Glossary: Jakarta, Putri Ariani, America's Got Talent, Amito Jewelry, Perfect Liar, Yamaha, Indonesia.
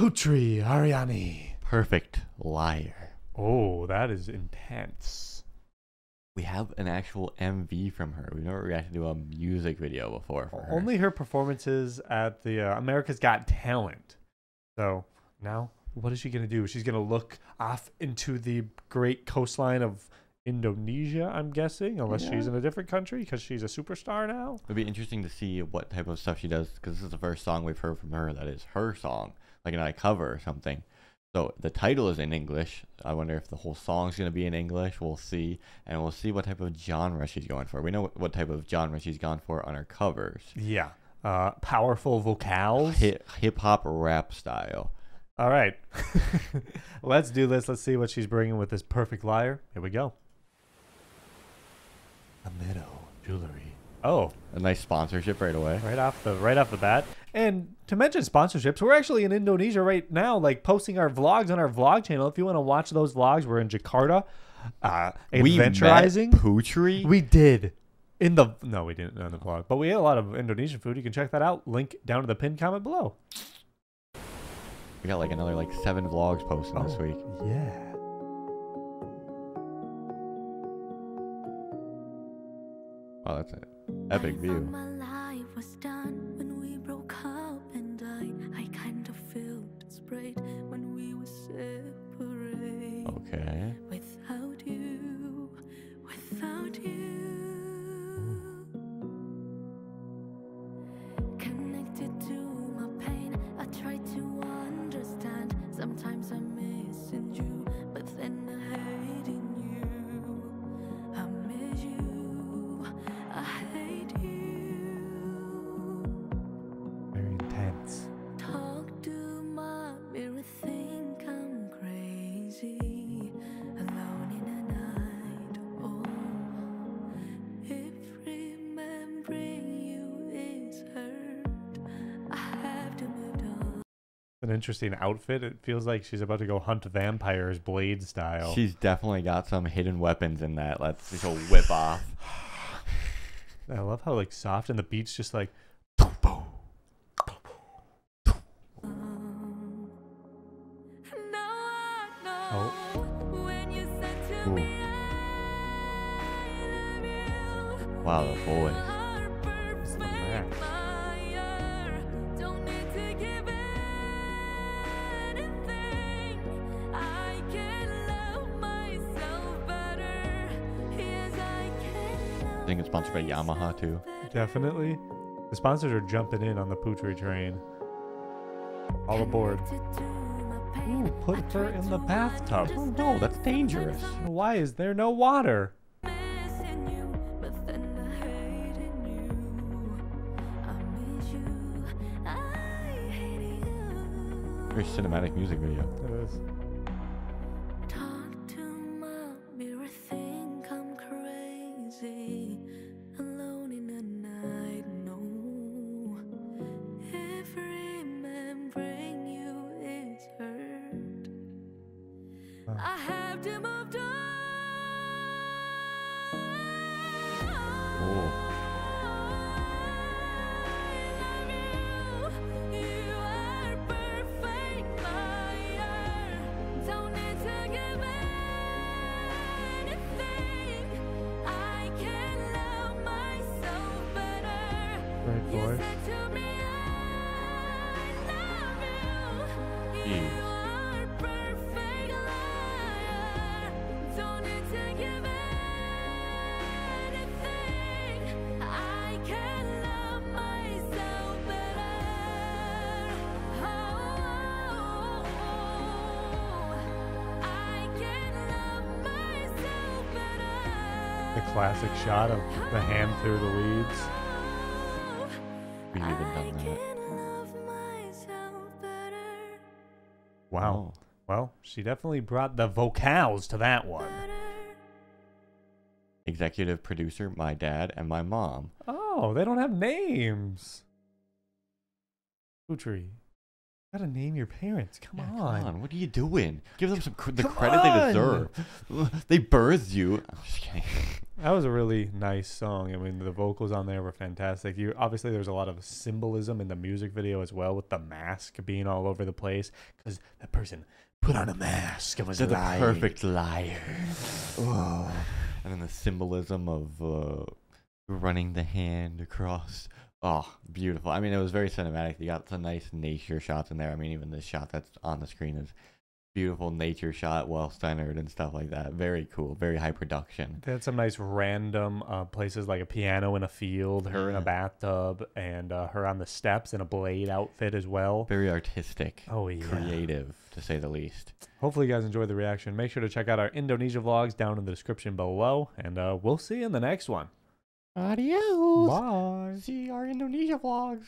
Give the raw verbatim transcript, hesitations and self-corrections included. Putri Ariani. Perfect Liar. Oh, that is intense. We have an actual M V from her. We've never reacted to a music video before for her. Only her performances at the uh, America's Got Talent. So now, what is she going to do? She's going to look off into the great coastline of Indonesia, I'm guessing, unless yeah. she's in a different country because she's a superstar now. It'd be interesting to see what type of stuff she does, because this is the first song we've heard from her that is her song, like an I cover or something. So the title is in English. I wonder if the whole song's going to be in English. We'll see. And we'll see what type of genre she's going for. We know what type of genre she's gone for on her covers. Yeah. Uh, powerful vocals. Hip-hop rap style. All right. Let's do this. Let's see what she's bringing with this Perfect Liar. Here we go. Amito Jewelry. Oh, a nice sponsorship right away. Right off the right off the bat. And to mention sponsorships, we're actually in Indonesia right now, like posting our vlogs on our vlog channel. If you want to watch those vlogs, we're in Jakarta. Uh, adventurizing. We met Putri. We did. In the no, we didn't on the vlog, but we ate a lot of Indonesian food. You can check that out. Link down to the pinned comment below. We got like another like seven vlogs posted oh, this week. Yeah. Wow, that's it. Epic view. My life was done when we broke up, and I, I kind of feel it's right when we were separated. Okay. Without you, without you. Ooh. Connected to my pain, I try to understand. Sometimes I'm missing you, but then I hating you. I miss you. I hate you. Very intense. Talk to my mirror, think I'm crazy. Alone in the night. Oh, if remembering you is hurt, I have to move on. An interesting outfit. It feels like she's about to go hunt vampires, Blade style. She's definitely got some hidden weapons in that. Let's just whip off. I love how like soft and the beat's just like boom, boom, boom, boom, boom. Oh. Ooh. Wow, the voice. It's sponsored by Yamaha too. Definitely. The sponsors are jumping in on the Putri train. All aboard. Ooh, put her in the bathtub. Oh no, that's dangerous. Why is there no water? Very cinematic music video. It is. I have to move on. Oh. You are perfect liar. Don't need to give anything. I can love myself better. Great voice. You said to me, I love you. Mm. You classic shot of the hand through the leaves. We've even done that. Wow. Oh. Well, she definitely brought the vocals to that one. Executive producer, my dad, and my mom. Oh, they don't have names. Putri. Gotta name your parents. Come, yeah, on. come on. What are you doing? Give them some cr the come credit on. they deserve. They birthed you. I'm just kidding. That was a really nice song. I mean, the vocals on there were fantastic. You obviously there's a lot of symbolism in the music video as well, with the mask being all over the place because that person put on a mask and was lying. The perfect liar. Oh. And then the symbolism of uh, running the hand across. Oh, beautiful. I mean, it was very cinematic. You got some nice nature shots in there. I mean, even this shot that's on the screen is beautiful nature shot, well-centered and stuff like that. Very cool. Very high production. They had some nice random uh, places, like a piano in a field, her yeah. in a bathtub, and uh, her on the steps in a Blade outfit as well. Very artistic. Oh, yeah. Creative, to say the least. Hopefully you guys enjoyed the reaction. Make sure to check out our Indonesia vlogs down in the description below, and uh, we'll see you in the next one. Adios. Bye. See our Indonesia vlogs.